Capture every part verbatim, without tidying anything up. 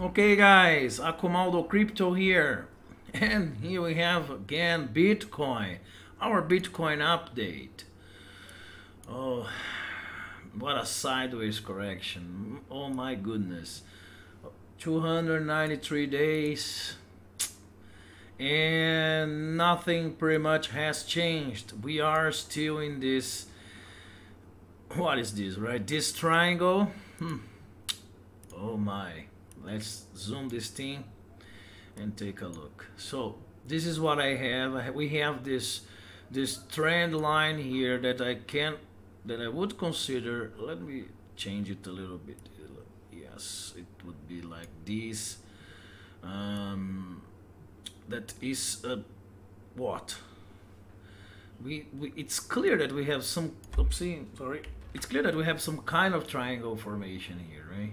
Okay guys, Akumaldo Crypto here, and here we have again Bitcoin, our Bitcoin update. Oh, what a sideways correction, oh my goodness, two hundred ninety-three days, and nothing pretty much has changed. We are still in this, what is this, right, this triangle, hmm. Oh my. Let's zoom this thing and take a look. So this is what I have. We have this this trend line here that I can that I would consider. Let me change it a little bit. Yes, it would be like this. Um, that is a what? We, we it's clear that we have some. Oopsie, sorry. It's clear that we have some kind of triangle formation here, right?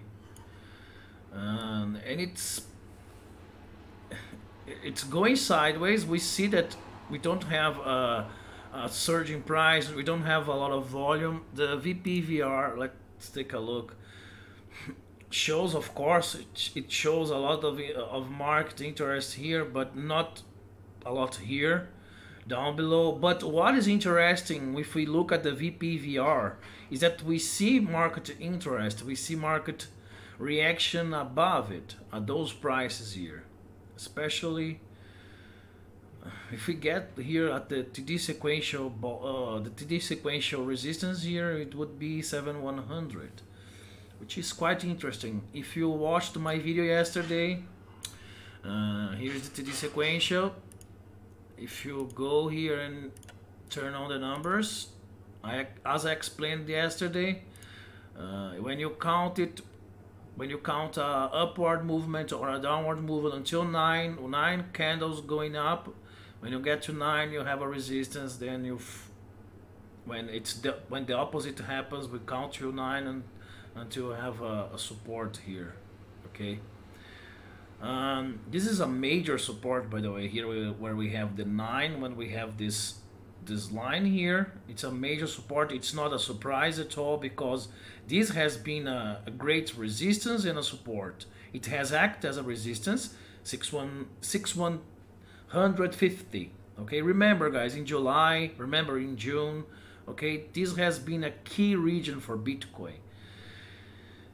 Um, and it's it's going sideways. We see that we don't have a, a surging price, we don't have a lot of volume. The V P V R, let's take a look, shows, of course, it, it shows a lot of, of marked interest here, but not a lot here down below. But what is interesting, if we look at the V P V R, is that we see market interest, we see market reaction above it at those prices here, especially if we get here at the T D sequential, uh, the T D sequential resistance here, it would be seventy-one hundred, which is quite interesting. If you watched my video yesterday, uh, here's the T D sequential. If you go here and turn on the numbers, I, as I explained yesterday, uh, when you count it. When you count a upward movement or a downward movement until nine, nine candles going up. When you get to nine, you have a resistance. Then you, when it's the, when the opposite happens, we count to nine and until you have a, a support here. Okay. Um, this is a major support, by the way. Here we, where we have the nine, when we have this this line here, it's a major support. It's not a surprise at all, because this has been a, a great resistance and a support. It has acted as a resistance, sixty-one fifty. Okay, remember guys, in July, remember in June, okay, this has been a key region for Bitcoin,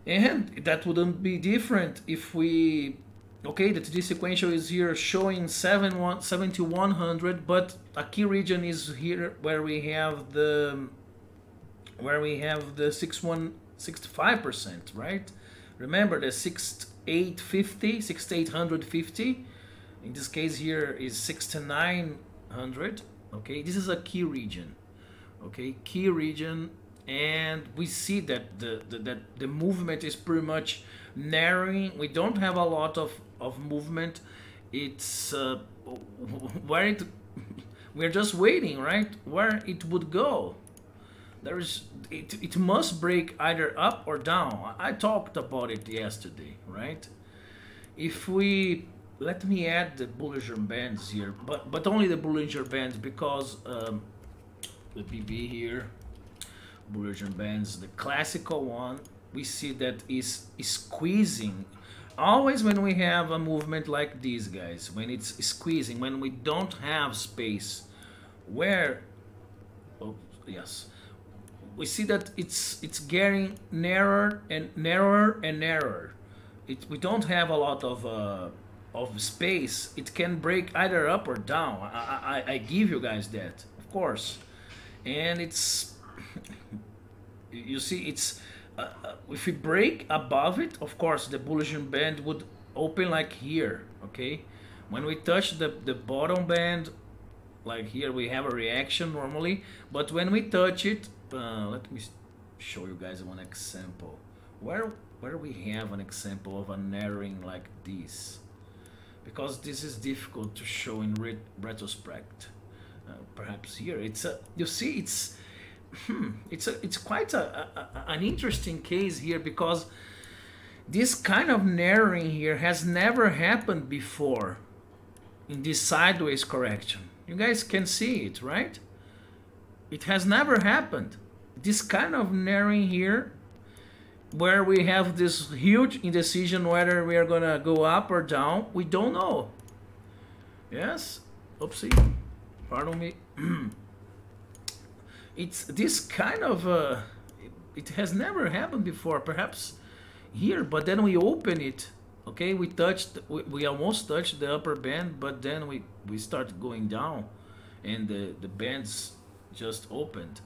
and that wouldn't be different if we, okay, the T D sequential is here showing seventy-one hundred, but a key region is here where we have the where we have the sixty-one sixty-five percent, right? Remember the sixty-eight fifty, sixty-eight fifty. In this case here is sixty-nine hundred. Okay, this is a key region. Okay, key region, and we see that the, the that the movement is pretty much narrowing. We don't have a lot of of movement. It's uh, where it we're just waiting, right, where it would go. There is it, it must break either up or down. I talked about it yesterday, right? If we, let me add the Bollinger Bands here, but but only the Bollinger Bands, because um, the B B here, Bollinger Bands, the classical one, we see that is squeezing. Always when we have a movement like these guys, when it's squeezing, when we don't have space, where, oh yes, we see that it's it's getting narrower and narrower and narrower. It we don't have a lot of uh, of space. It can break either up or down. I, I I give you guys that, of course, and it's you see it's. Uh, if we break above it, of course the Bollinger Band would open like here. Okay, when we touch the, the bottom band, like here, we have a reaction normally, but when we touch it, uh, let me show you guys one example where where we have an example of a narrowing like this, because this is difficult to show in re retrospect. Uh, perhaps here it's a, you see it's Hmm. It's a, it's quite a, a an interesting case here, because this kind of narrowing here has never happened before in this sideways correction. You guys can see it, right? It has never happened. This kind of narrowing here where we have this huge indecision whether we are gonna go up or down. We don't know. Yes, oopsie, pardon me. It's this kind of uh, it has never happened before, perhaps here, but then we open it. Okay, we touched, we, we almost touched the upper band, but then we we start going down, and the the bands just opened.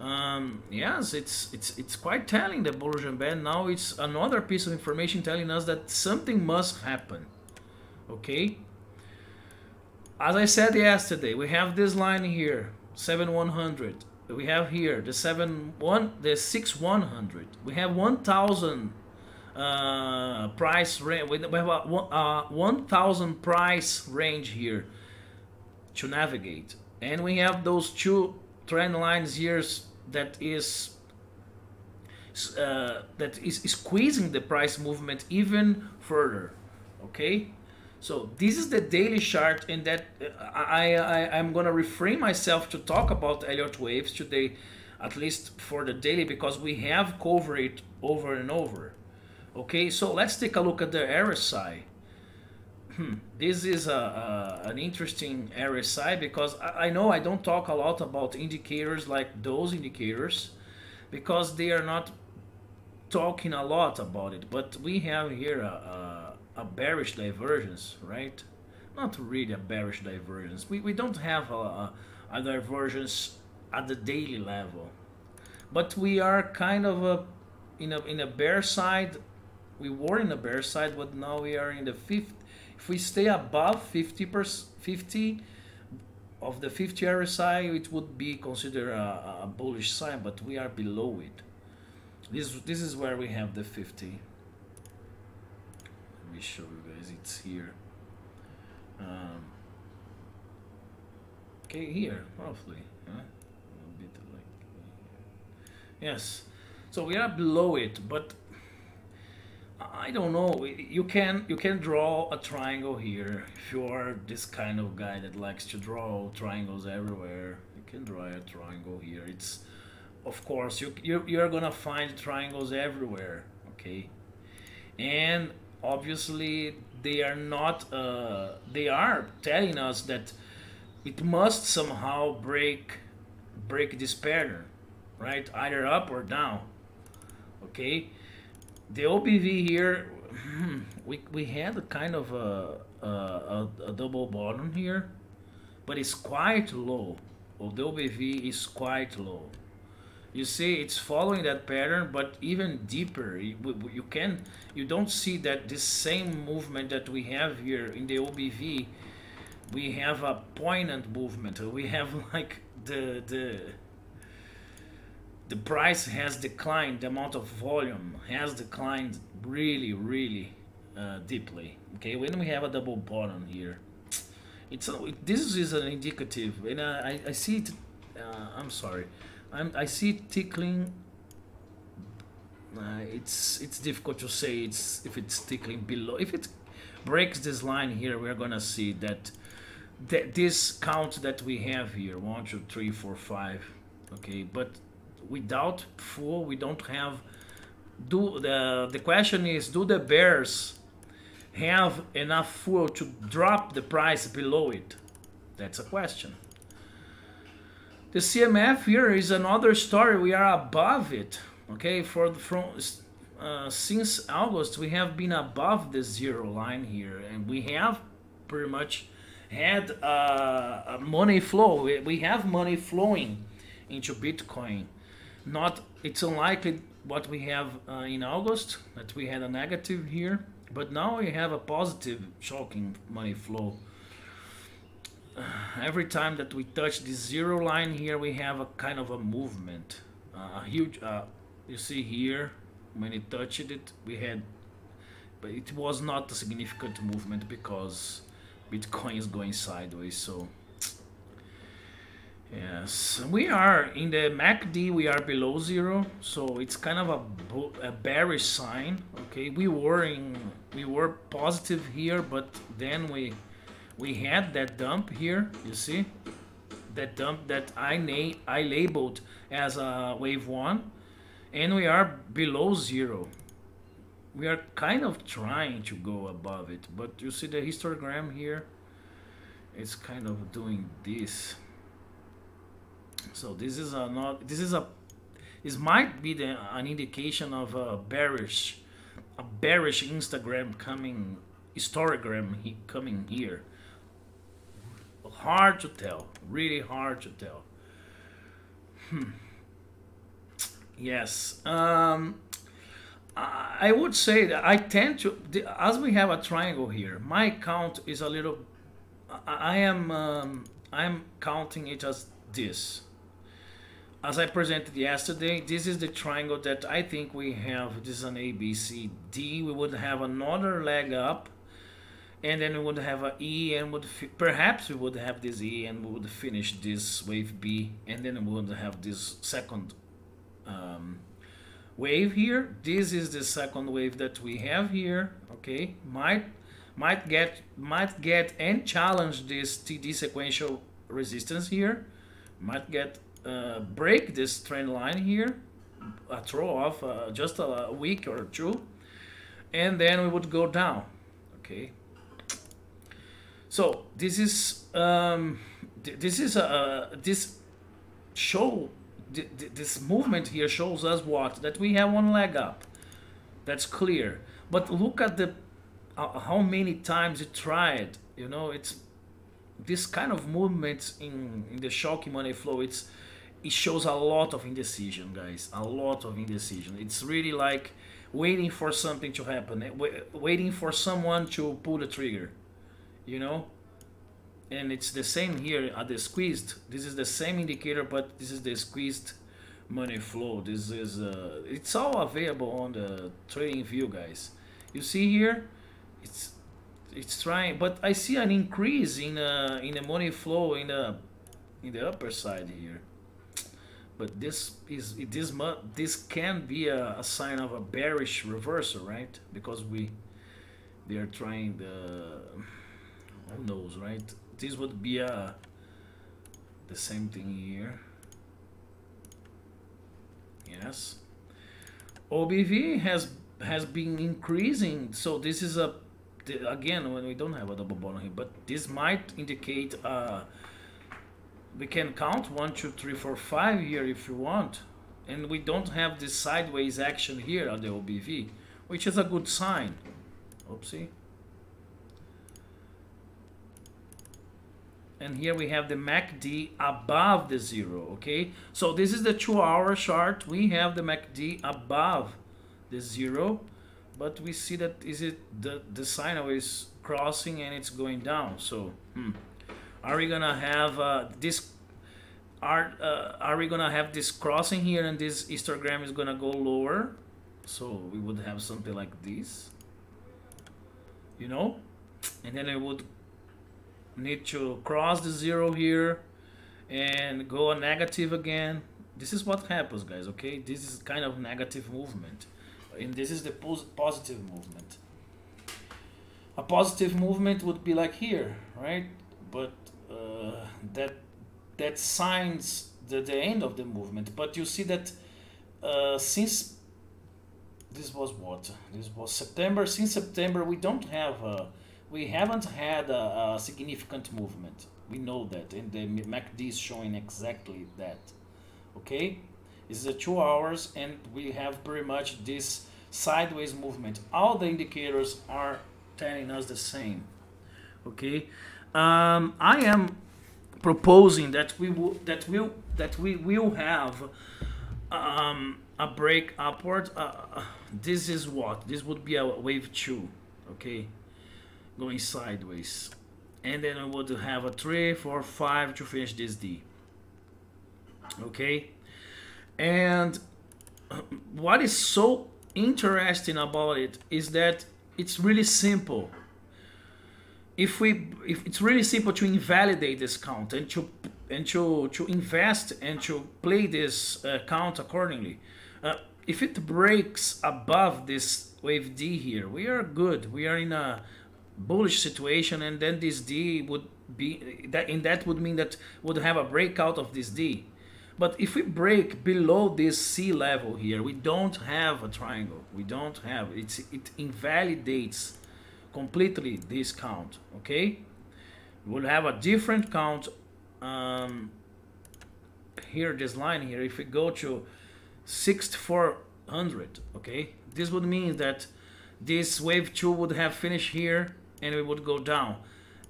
Um, yes, it's it's it's quite telling, the Bollinger Band. Now it's another piece of information telling us that something must happen. Okay. As I said yesterday, we have this line here, seven one hundred. We have here the seven one, the six one hundred. We have one thousand uh, price range. We have a uh, one thousand price range here to navigate, and we have those two trend lines here that is uh, that is squeezing the price movement even further. Okay, so this is the daily chart, and that I, I I'm gonna refrain myself to talk about Elliott Waves today, at least for the daily, because we have covered it over and over. Okay, so let's take a look at the R S I. This is a, a, an interesting R S I, because I, I know I don't talk a lot about indicators like those indicators, because they are not talking a lot about it. But we have here a, a, a bearish divergence, right? Not really a bearish divergence. We, we don't have a, a divergence at the daily level, but we are kind of a, in, a, in a bear side. We were in a bear side, but now we are in the fifth. If we stay above fifty, fifty of the fifty R S I, it would be considered a, a bullish sign, but we are below it. This, this is where we have the fifty. Let me show you guys, it's here. Um, okay, here, roughly. Huh? A bit like, yes, so we are below it, but I don't know. You can you can draw a triangle here if you are this kind of guy that likes to draw triangles everywhere. You can draw a triangle here. It's, of course, you you you're gonna find triangles everywhere. Okay, and obviously they are not. Uh, they are telling us that it must somehow break break this pattern, right? Either up or down. Okay. The O B V here, we, we had a kind of a, a, a double bottom here, but it's quite low. Well, the O B V is quite low. You see, it's following that pattern, but even deeper. You, you can you don't see that this same movement that we have here in the O B V. We have a poignant movement. We have like the the. The price has declined, the amount of volume has declined really, really uh, deeply. Okay, when we have a double bottom here, it's a, it, this is an indicative, and I, I see it. Uh, I'm sorry, I'm, I see it tickling. Uh, it's it's difficult to say. It's if it's tickling below. If it breaks this line here, we're gonna see that that this count that we have here, one, two, three, four, five. Okay, but without full, we don't have. Do the the question is, do the bears have enough fuel to drop the price below it? That's a question. The C M F here is another story. We are above it. Okay, for from uh, since August we have been above the zero line here, and we have pretty much had uh, a money flow. We, we have money flowing into Bitcoin. Not, it's unlikely what we have uh, in August, that we had a negative here, but now we have a positive shocking money flow. Uh, every time that we touch this zero line here, we have a kind of a movement, uh, a huge. Uh, you see here, when it touched it, we had, but it was not a significant movement because Bitcoin is going sideways. So. Yes, we are in the M A C D, we are below zero, so it's kind of a, a bearish sign. Okay, we were in, we were positive here, but then we we had that dump here. You see that dump that I na I labeled as a wave one, and we are below zero. We are kind of trying to go above it, but you see the histogram here, it's kind of doing this. So this is a not this is a this might be the, an indication of a bearish a bearish Instagram coming histogram he, coming here. Hard to tell, really hard to tell. Hmm. Yes, um, I would say that I tend to, as we have a triangle here, my count is a little, I am um, I am counting it as this. As I presented yesterday, this is the triangle that I think we have. This is an A, B, C, D. We would have another leg up, and then we would have an E, and would perhaps we would have this E, and we would finish this wave B, and then we would have this second um, wave here. This is the second wave that we have here. Okay, might might get might get and challenge this T D sequential resistance here. Might get uh, break this trend line here, a throw off uh, just a week or two, and then we would go down. Okay. So this is um, this is a this show this movement here shows us what that we have one leg up, that's clear. But look at the uh, how many times it tried. You know, it's this kind of movements in in the shock money flow. It's it shows a lot of indecision, guys. A lot of indecision. It's really like waiting for something to happen, waiting for someone to pull the trigger. You know, and it's the same here at the squeezed. This is the same indicator, but this is the squeezed money flow. This is uh, it's all available on the trading view, guys. You see here, it's it's trying, but I see an increase in uh, in the money flow in the in the upper side here. But this is this this can be a, a sign of a bearish reversal, right? Because we they are trying the. Who knows, right? This would be uh, the same thing here. Yes, O B V has has been increasing, so this is a again when we don't have a double bottom here, but this might indicate uh, we can count one, two, three, four, five here if you want, and we don't have this sideways action here at the O B V, which is a good sign. Oopsie. And here we have the M A C D above the zero, okay? So this is the two hour chart. We have the M A C D above the zero, but we see that is it the, the signal is crossing and it's going down. So hmm, are we gonna have uh, this? Are uh, are we gonna have this crossing here and this histogram is gonna go lower? So we would have something like this, you know, and then it would. Need to cross the zero here and go negative again. This is what happens, guys. Okay, this is kind of negative movement, and this is the pos positive movement. A positive movement would be like here, right? But uh, that that signs the, the end of the movement. But you see that uh, since this was what this was September, since September we don't have a We haven't had a, a significant movement. We know that, and the M A C D is showing exactly that. Okay, it's the two hours, and we have pretty much this sideways movement. All the indicators are telling us the same. Okay, um, I am proposing that we will that will that we will have um, a break upward. Uh, this is what this would be a wave two. Okay. Going sideways, and then I would have a three, four, five to finish this D. Okay, and what is so interesting about it is that it's really simple. If we, if it's really simple to invalidate this count and to and to to invest and to play this uh, count accordingly. Uh, if it breaks above this wave D here, we are good. We are in a bullish situation, and then this D would be that, and that would mean that would have a breakout of this D. But if we break below this C level here, we don't have a triangle. We don't have it. It invalidates completely this count. Okay, we'll have a different count um, here. This line here, if we go to sixty-four hundred, okay, this would mean that this wave two would have finished here and we would go down.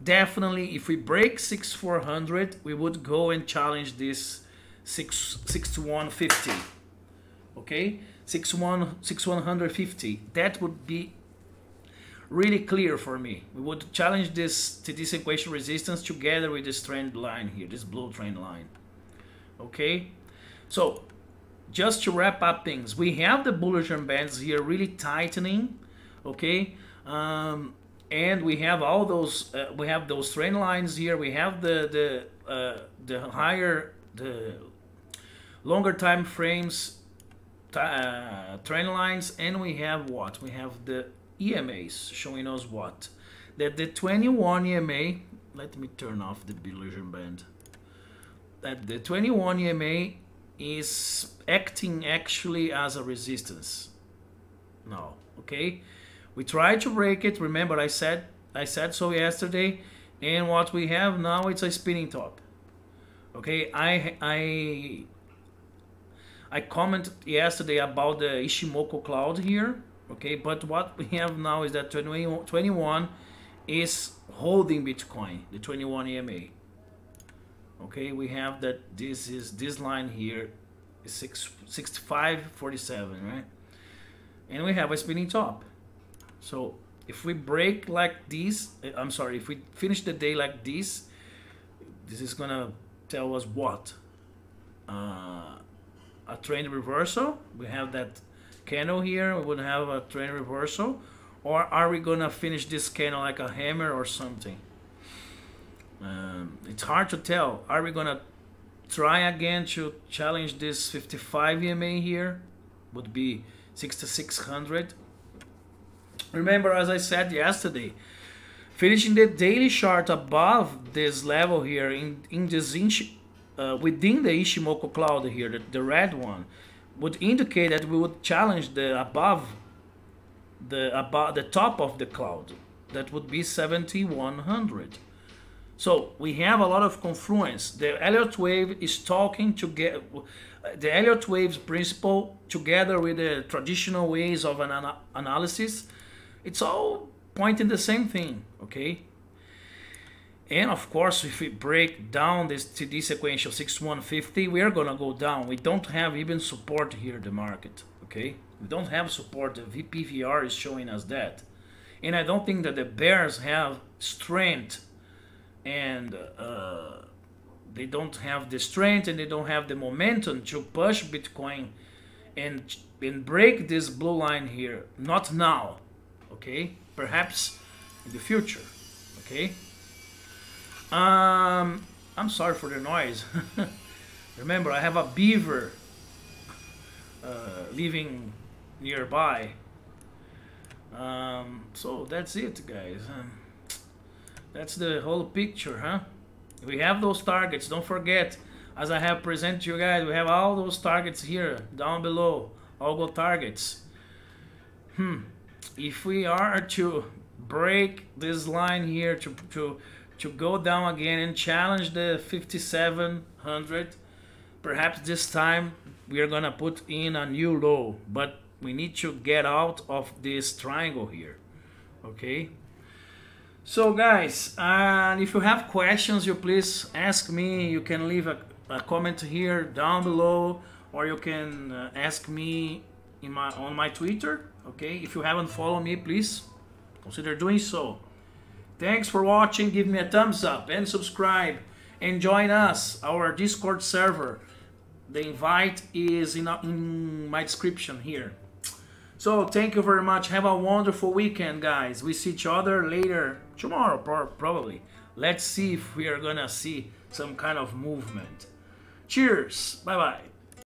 Definitely, if we break sixty-four hundred, we would go and challenge this sixty-one fifty. Okay, sixty-one fifty. That would be really clear for me. We would challenge this T D sequential resistance together with this trend line here, this blue trend line. Okay, so just to wrap up things, we have the Bollinger Bands here really tightening. Okay, um, and we have all those, uh, we have those trend lines here. We have the the uh, the higher, the longer time frames, uh, trend lines, and we have what? We have the E M As showing us what? That the twenty-one E M A. Let me turn off the Bollinger Band. That the twenty-one E M A is acting actually as a resistance. No, okay. We tried to break it. Remember, I said I said so yesterday, and what we have now, it's a spinning top. Okay, I I I commented yesterday about the Ichimoku cloud here. Okay, but what we have now is that twenty-one is holding Bitcoin, the twenty-one E M A. Okay, we have that this is this line here is sixty-five forty-seven, right? And we have a spinning top. So if we break like this, I'm sorry, if we finish the day like this, this is gonna tell us what? Uh, a trend reversal. We have that candle here. We would have a trend reversal, or are we gonna finish this candle like a hammer or something? Um, it's hard to tell. Are we gonna try again to challenge this fifty-five E M A here? Would be sixty-six hundred. Remember, as I said yesterday, finishing the daily chart above this level here, in in this inch, uh, within the Ichimoku cloud here, the, the red one, would indicate that we would challenge the above, the above the top of the cloud. That would be seventy-one hundred. So we have a lot of confluence. The Elliott wave is talking to get the Elliott waves principle together with the traditional ways of an ana analysis. It's all pointing the same thing, okay? And of course, if we break down this T D sequential sixty-one fifty, we are gonna go down. We don't have even support here, the market, okay? We don't have support. The V P V R is showing us that. And I don't think that the bears have strength, and uh, they don't have the strength and they don't have the momentum to push Bitcoin and, and break this blue line here. Not now. Okay, perhaps in the future. Okay, um, I'm sorry for the noise. Remember, I have a beaver uh, living nearby. Um, so that's it, guys. Um, that's the whole picture, huh? We have those targets. Don't forget, as I have presented to you guys, we have all those targets here down below. All go targets. Hmm. If we are to break this line here to, to, to go down again and challenge the fifty-seven hundred, perhaps this time we are going to put in a new low. But we need to get out of this triangle here. Okay? So, guys, uh, if you have questions, you please ask me. You can leave a, a comment here down below, or you can uh, ask me in my on my Twitter. Okay, if you haven't followed me, please consider doing so. Thanks for watching. Give me a thumbs up and subscribe, and join us, our Discord server. The invite is in, in my description here. So thank you very much. Have a wonderful weekend, guys. We see each other later tomorrow, probably. Let's see if we are gonna see some kind of movement. Cheers. Bye bye.